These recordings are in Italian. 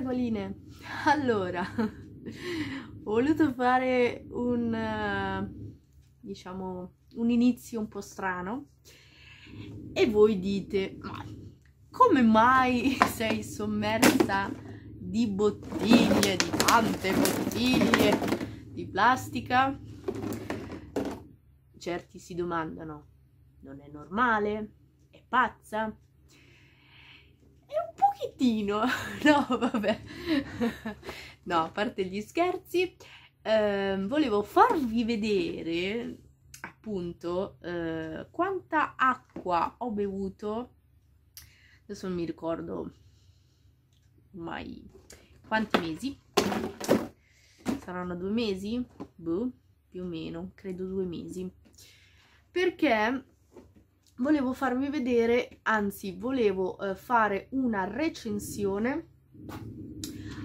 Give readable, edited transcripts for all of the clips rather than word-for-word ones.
regoline. Allora, ho voluto fare un, diciamo, un inizio un po' strano e voi dite, ma come mai sei sommersa di bottiglie, di tante bottiglie di plastica? Certi si domandano, non è normale? È pazza? È un pochettino, no vabbè, no, a parte gli scherzi, volevo farvi vedere appunto quanta acqua ho bevuto. Adesso non mi ricordo ormai quanti mesi, saranno 2 mesi? Boh, più o meno, credo 2 mesi, perché volevo farvi vedere, anzi volevo fare una recensione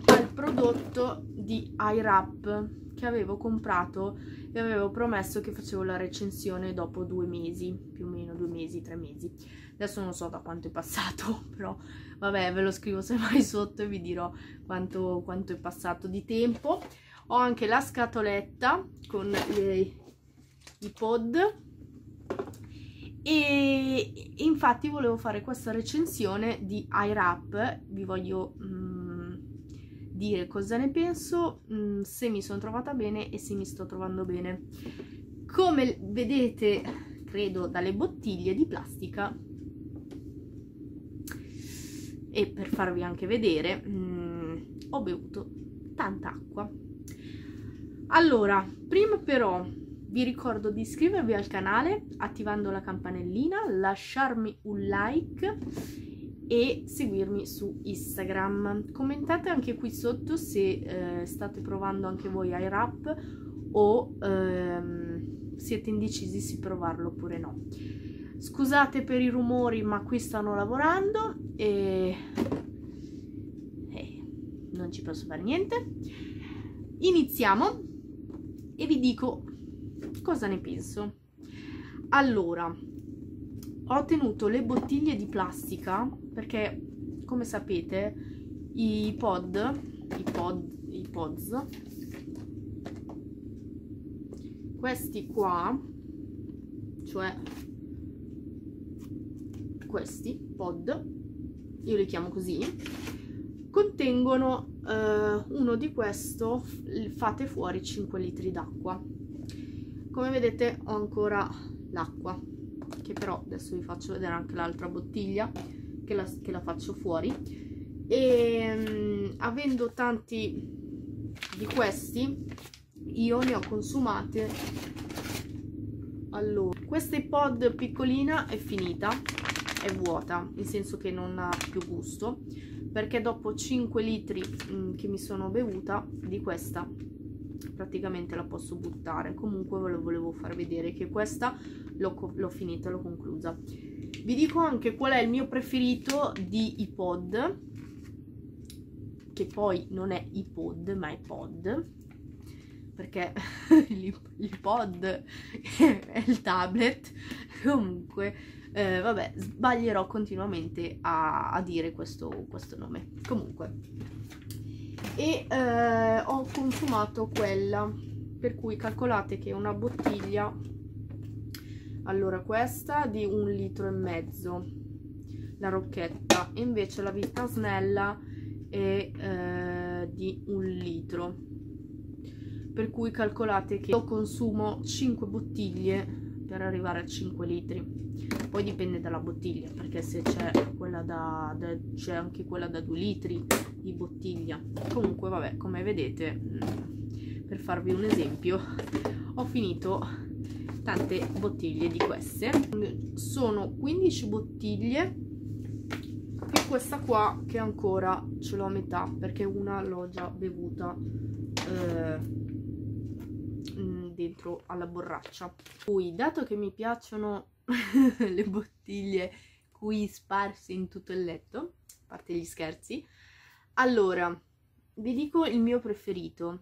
al prodotto di Air Up che avevo comprato e avevo promesso che facevo la recensione dopo 2 mesi, più o meno 2 mesi, 3 mesi. Adesso non so da quanto è passato, però vabbè, ve lo scrivo semmai sotto e vi dirò quanto è passato di tempo. Ho anche la scatoletta con i pod e infatti volevo fare questa recensione di Air Up. Vi voglio dire cosa ne penso, se mi sono trovata bene e se mi sto trovando bene. Come vedete, credo dalle bottiglie di plastica, e per farvi anche vedere, ho bevuto tanta acqua. Allora, prima però vi ricordo di iscrivervi al canale attivando la campanellina, lasciarmi un like e seguirmi su Instagram. Commentate anche qui sotto se state provando anche voi Air Up o siete indecisi se provarlo oppure no. Scusate per i rumori, ma qui stanno lavorando e non ci posso fare niente. Iniziamo e vi dico cosa ne penso. Allora, ho tenuto le bottiglie di plastica perché, come sapete, i pods, questi qua, cioè questi pod, io li chiamo così, contengono uno di questo, fate fuori 5 litri d'acqua. Come vedete ho ancora l'acqua, che però adesso vi faccio vedere anche l'altra bottiglia che la faccio fuori, e avendo tanti di questi io ne ho consumate. Allora, questa pod piccolina è finita, è vuota, nel senso che non ha più gusto, perché dopo 5 litri che mi sono bevuta di questa praticamente la posso buttare. Comunque ve lo volevo far vedere che questa l'ho finita, l'ho conclusa. Vi dico anche qual è il mio preferito di iPod, che poi non è iPod ma è pod, perché l'iPod è il tablet. Comunque vabbè, sbaglierò continuamente a dire questo nome. Comunque, e ho consumato quella, per cui calcolate che una bottiglia, allora questa di 1,5 litri, la rocchetta, e invece la Vita Snella è di 1 litro, per cui calcolate che io consumo 5 bottiglie per arrivare a 5 litri. Poi dipende dalla bottiglia, perché se c'è quella c'è anche quella da 2 litri di bottiglia. Comunque vabbè, come vedete, per farvi un esempio, ho finito tante bottiglie di queste. Sono 15 bottiglie più questa qua che ancora ce l'ho a metà, perché una l'ho già bevuta dentro alla borraccia. Poi, dato che mi piacciono le bottiglie qui sparse in tutto il letto, a parte gli scherzi, allora vi dico il mio preferito.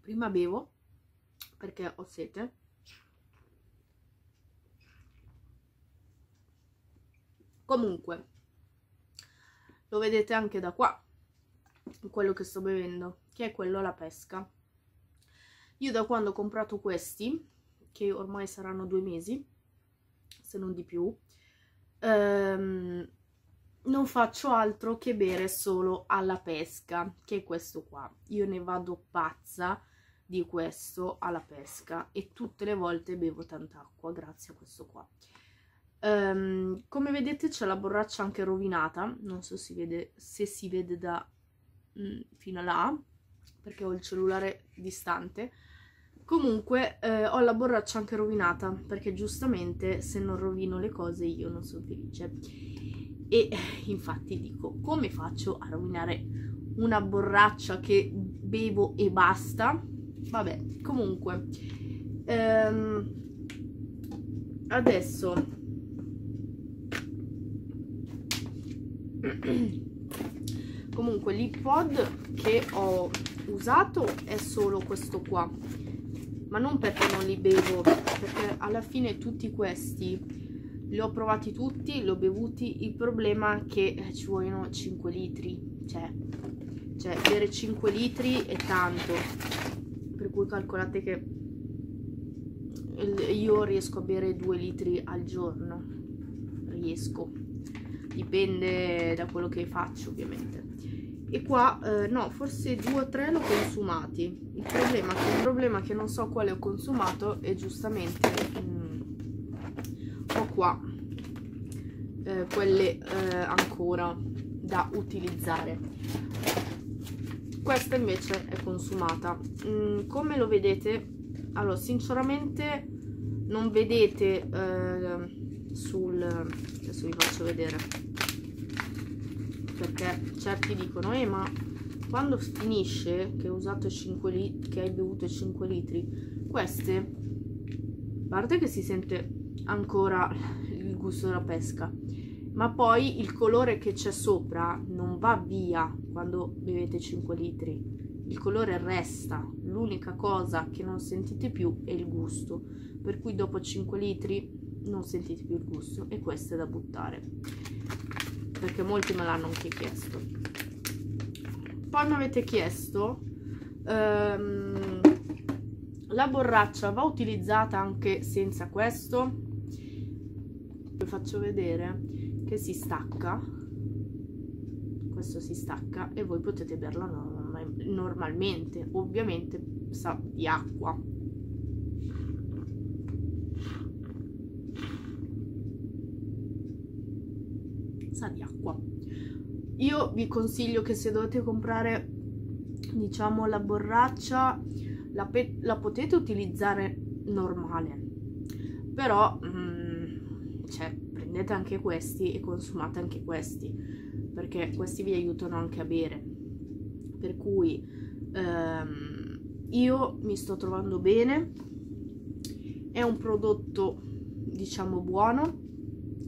Prima bevo perché ho sete, Comunque, lo vedete anche da qua, quello che sto bevendo, che è quello alla pesca. Io da quando ho comprato questi, che ormai saranno 2 mesi, se non di più, non faccio altro che bere solo alla pesca, che è questo qua. Io ne vado pazza di questo alla pesca e tutte le volte bevo tanta acqua grazie a questo qua. Come vedete c'è la borraccia anche rovinata, non so se si vede da fino a là, perché ho il cellulare distante. Comunque ho la borraccia anche rovinata, perché giustamente se non rovino le cose io non sono felice. E infatti dico, come faccio a rovinare una borraccia che bevo e basta? Vabbè, comunque adesso comunque l'iPod che ho usato è solo questo qua, ma non perché non li bevo, perché alla fine tutti questi li ho provati tutti, li ho bevuti. Il problema è che ci vogliono 5 litri, cioè bere 5 litri è tanto, per cui calcolate che io riesco a bere 2 litri al giorno, dipende da quello che faccio ovviamente. E qua no, forse 2 o 3 l'ho consumati. Il problema è che non so quale ho consumato e giustamente ho qua quelle ancora da utilizzare. Questa invece è consumata. Come lo vedete? Allora, sinceramente non vedete adesso vi faccio vedere, perché certi dicono ma quando finisce che hai usato 5 litri, che hai bevuto 5 litri, queste, a parte che si sente ancora il gusto della pesca, ma poi il colore che c'è sopra non va via quando bevete 5 litri. Il colore resta, l'unica cosa che non sentite più è il gusto, per cui dopo 5 litri non sentite più il gusto e questo è da buttare, perché molti me l'hanno anche chiesto. Poi mi avete chiesto la borraccia va utilizzata anche senza questo? Vi faccio vedere che si stacca, questo si stacca e voi potete berla normalmente, ovviamente sa di acqua. Sa di acqua. Io vi consiglio che se dovete comprare, diciamo, la borraccia, la potete utilizzare normale, però prendete anche questi e consumate anche questi, perché questi vi aiutano anche a bere. Per cui io mi sto trovando bene, è un prodotto diciamo buono,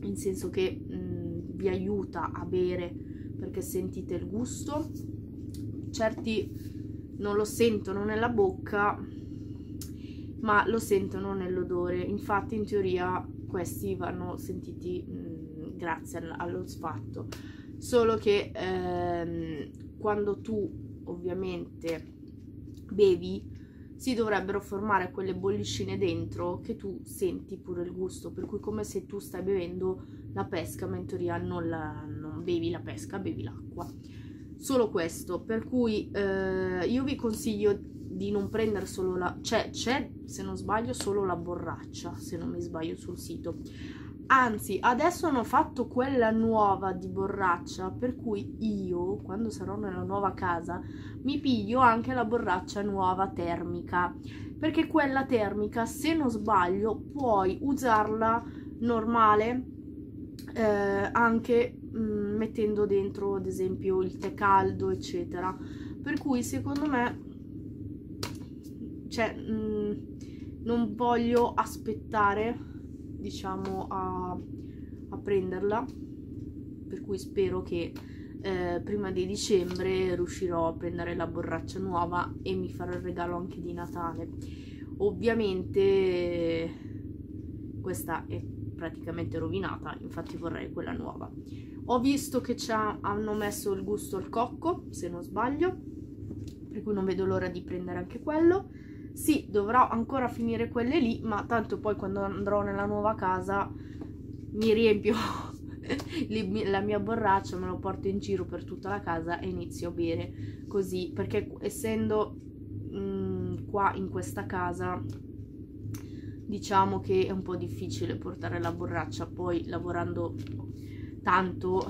in senso che vi aiuta a bere perché sentite il gusto, certi non lo sentono nella bocca ma lo sentono nell'odore. Infatti in teoria questi vanno sentiti grazie allo sfatto, solo che quando tu ovviamente bevi si dovrebbero formare quelle bollicine dentro che tu senti pure il gusto, per cui come se tu stai bevendo la pesca, ma in teoria non bevi la pesca, bevi l'acqua, solo questo. Per cui io vi consiglio di non prendere solo c'è se non sbaglio solo la borraccia, se non mi sbaglio sul sito. Anzi, adesso hanno fatto quella nuova di borraccia, per cui io, quando sarò nella nuova casa, mi piglio anche la borraccia nuova termica, perché quella termica, se non sbaglio, puoi usarla normale anche mettendo dentro, ad esempio, il tè caldo, eccetera. Per cui, secondo me, non voglio aspettare, diciamo, a prenderla, per cui spero che prima di dicembre riuscirò a prendere la borraccia nuova e mi farò il regalo anche di Natale. Ovviamente questa è praticamente rovinata, infatti vorrei quella nuova. Ho visto che hanno messo il gusto al cocco, se non sbaglio, per cui non vedo l'ora di prendere anche quello. Sì, dovrò ancora finire quelle lì, ma tanto poi quando andrò nella nuova casa mi riempio la mia borraccia, me lo porto in giro per tutta la casa e inizio a bere così, perché essendo qua in questa casa diciamo che è un po' difficile portare la borraccia, poi lavorando tanto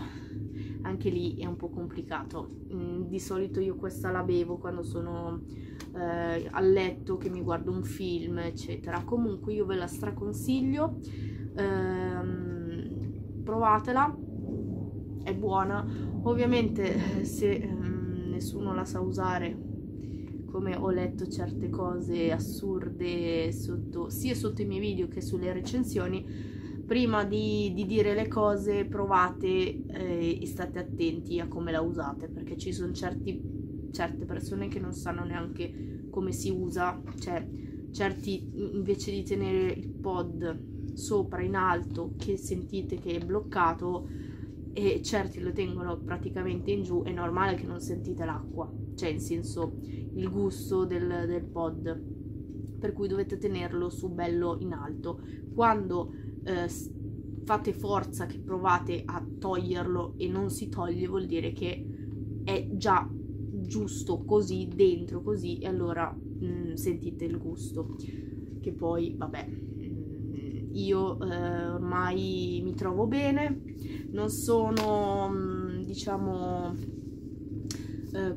anche lì è un po' complicato. Di solito io questa la bevo quando sono a letto, che mi guardo un film eccetera. Comunque io ve la straconsiglio, provatela, è buona. Ovviamente se nessuno la sa usare, come ho letto certe cose assurde sia sotto i miei video che sulle recensioni, prima di dire le cose provate e state attenti a come la usate, perché ci sono certe persone che non sanno neanche come si usa, cioè certi invece di tenere il pod sopra in alto che sentite che è bloccato, e certi lo tengono praticamente in giù, è normale che non sentite l'acqua, cioè in senso il gusto del pod, per cui dovete tenerlo su bello in alto. Quando fate forza che provate a toglierlo e non si toglie, vuol dire che è già giusto così dentro, così, e allora sentite il gusto, che poi vabbè, io ormai mi trovo bene, non sono diciamo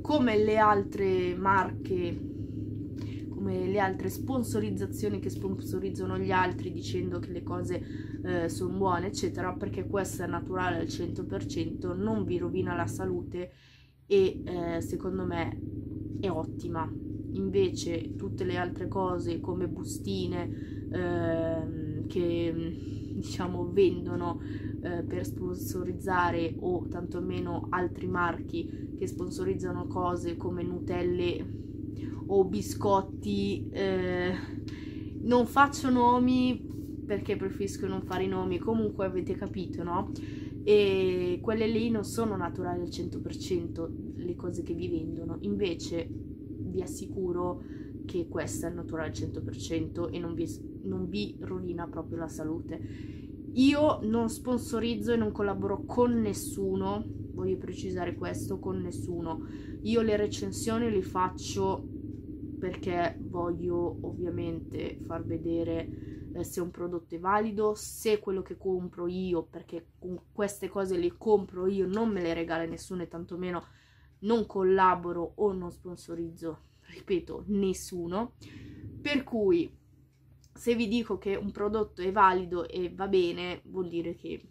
come le altre marche, le altre sponsorizzazioni che sponsorizzano gli altri dicendo che le cose sono buone eccetera, perché questa è naturale al 100%, non vi rovina la salute e secondo me è ottima. Invece tutte le altre cose come bustine che diciamo vendono per sponsorizzare, o tantomeno altri marchi che sponsorizzano cose come Nutelle o biscotti, non faccio nomi perché preferisco non fare i nomi, comunque avete capito, no? E quelle lì non sono naturali al 100% le cose che vi vendono, invece vi assicuro che questa è naturale al 100% e non vi rovina proprio la salute. Io non sponsorizzo e non collaboro con nessuno, voglio precisare questo, con nessuno. Io le recensioni le faccio perché voglio ovviamente far vedere se un prodotto è valido, se quello che compro io, perché queste cose le compro io, non me le regala nessuno e tantomeno non collaboro o non sponsorizzo, ripeto, nessuno. Per cui se vi dico che un prodotto è valido e va bene, vuol dire che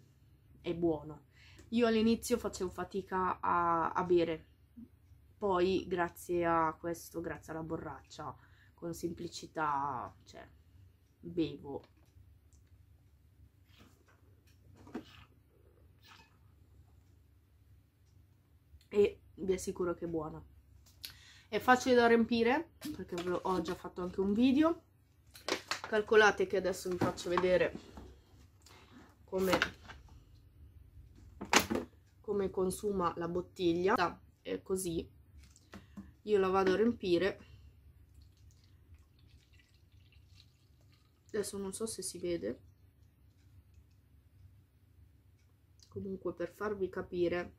è buono. Io all'inizio facevo fatica a bere, poi grazie a questo, grazie alla borraccia, con semplicità, cioè, bevo. E vi assicuro che è buona. È facile da riempire, perché ho già fatto anche un video. Calcolate che adesso vi faccio vedere come consuma la bottiglia. È così. Io la vado a riempire, adesso non so se si vede, comunque per farvi capire,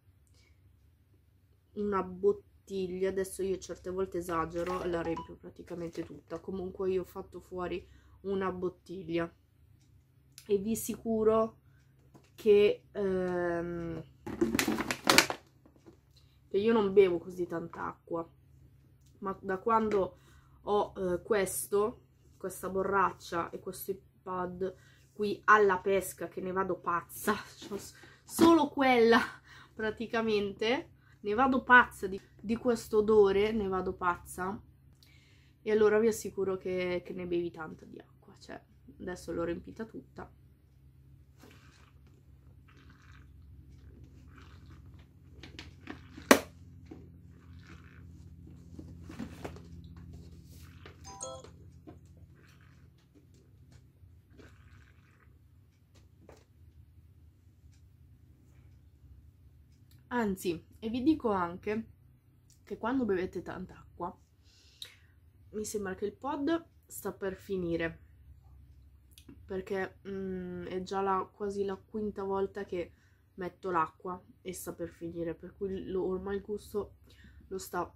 una bottiglia, adesso io certe volte esagero, la riempio praticamente tutta, comunque io ho fatto fuori una bottiglia e vi assicuro che io non bevo così tanta acqua, ma da quando ho questa borraccia e questo iPad qui alla pesca, che ne vado pazza, cioè, solo quella praticamente, ne vado pazza di questo odore, ne vado pazza, e allora vi assicuro che ne bevi tanta di acqua, cioè adesso l'ho riempita tutta. Anzi, e vi dico anche che quando bevete tanta acqua, mi sembra che il pod sta per finire, perché è già quasi la quinta volta che metto l'acqua e sta per finire, per cui ormai il gusto lo sta...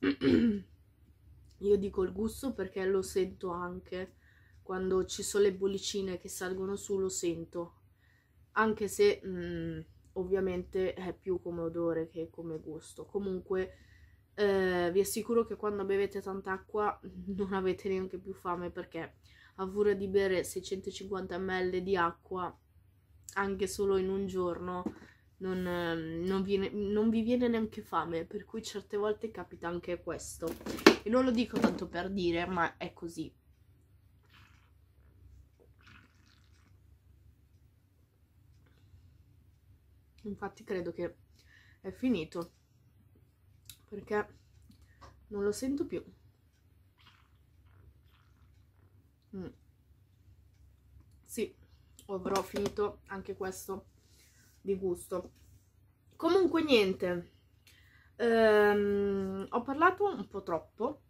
Io dico il gusto perché lo sento anche quando ci sono le bollicine che salgono su, lo sento, anche se ovviamente è più come odore che come gusto. Comunque vi assicuro che quando bevete tanta acqua non avete neanche più fame, perché a furia di bere 650 ml di acqua anche solo in un giorno non vi viene neanche fame, per cui certe volte capita anche questo, e non lo dico tanto per dire, ma è così. Infatti credo che è finito, perché non lo sento più. Sì, avrò finito anche questo di gusto. Comunque niente, ho parlato un po' troppo,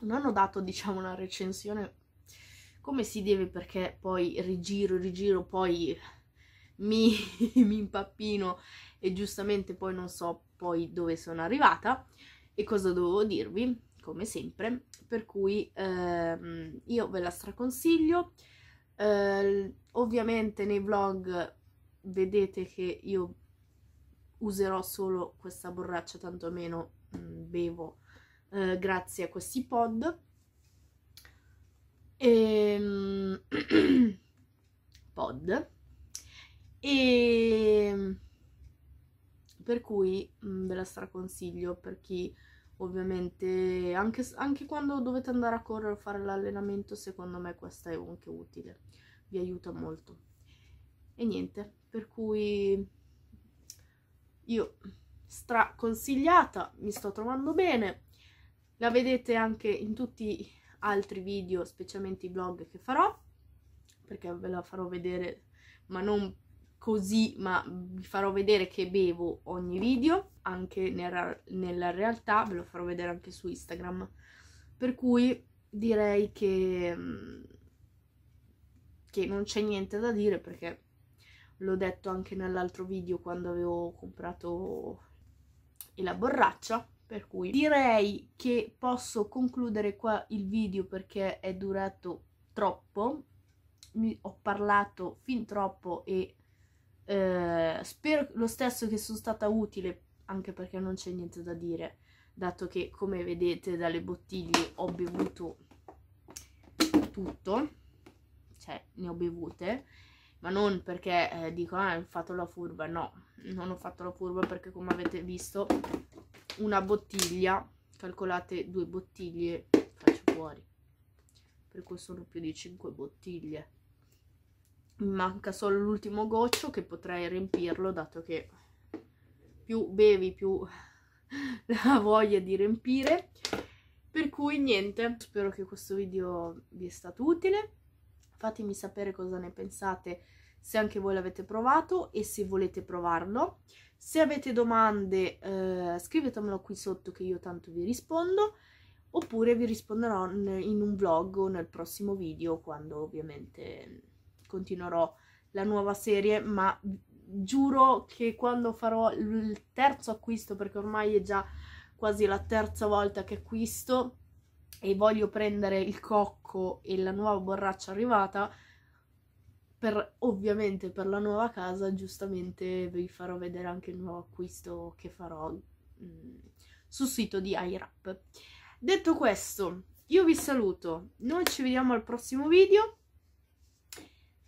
non ho dato, diciamo, una recensione come si deve, perché poi rigiro, poi mi impappino e giustamente poi non so poi dove sono arrivata e cosa dovevo dirvi, come sempre. Per cui io ve la straconsiglio. Ovviamente nei vlog vedete che io userò solo questa borraccia, tanto meno bevo grazie a questi pod. E per cui ve la straconsiglio per chi ovviamente, anche quando dovete andare a correre o fare l'allenamento, secondo me questa è anche utile, vi aiuta molto. E niente, per cui io straconsigliata, mi sto trovando bene, la vedete anche in tutti gli altri video, specialmente i vlog che farò, perché ve la farò vedere, ma non così, ma vi farò vedere che bevo ogni video, anche nella realtà, ve lo farò vedere anche su Instagram. Per cui direi che non c'è niente da dire, perché l'ho detto anche nell'altro video quando avevo comprato la borraccia, per cui direi che posso concludere qua il video, perché è durato troppo, ho parlato fin troppo e... spero lo stesso che sono stata utile, anche perché non c'è niente da dire, dato che come vedete dalle bottiglie ho bevuto tutto, cioè ne ho bevute, ma non perché dico ah, ho fatto la furba, no, non ho fatto la furba, perché come avete visto una bottiglia, calcolate 2 bottiglie faccio fuori, per cui sono più di 5 bottiglie. Mi manca solo l'ultimo goccio che potrei riempirlo, dato che più bevi più la voglia di riempire. Per cui niente, spero che questo video vi è stato utile, fatemi sapere cosa ne pensate, se anche voi l'avete provato e se volete provarlo. Se avete domande scrivetemelo qui sotto che io tanto vi rispondo, oppure vi risponderò in un vlog o nel prossimo video, quando ovviamente... continuerò la nuova serie, ma giuro che quando farò il terzo acquisto, perché ormai è già quasi la terza volta che acquisto e voglio prendere il cocco e la nuova borraccia arrivata, ovviamente per la nuova casa, giustamente vi farò vedere anche il nuovo acquisto che farò sul sito di Air Up. Detto questo, io vi saluto, noi ci vediamo al prossimo video.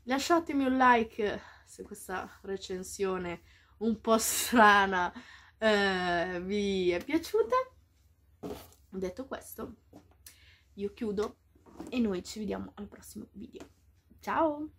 Lasciatemi un like se questa recensione un po' strana vi è piaciuta. Detto questo, io chiudo e noi ci vediamo al prossimo video. Ciao!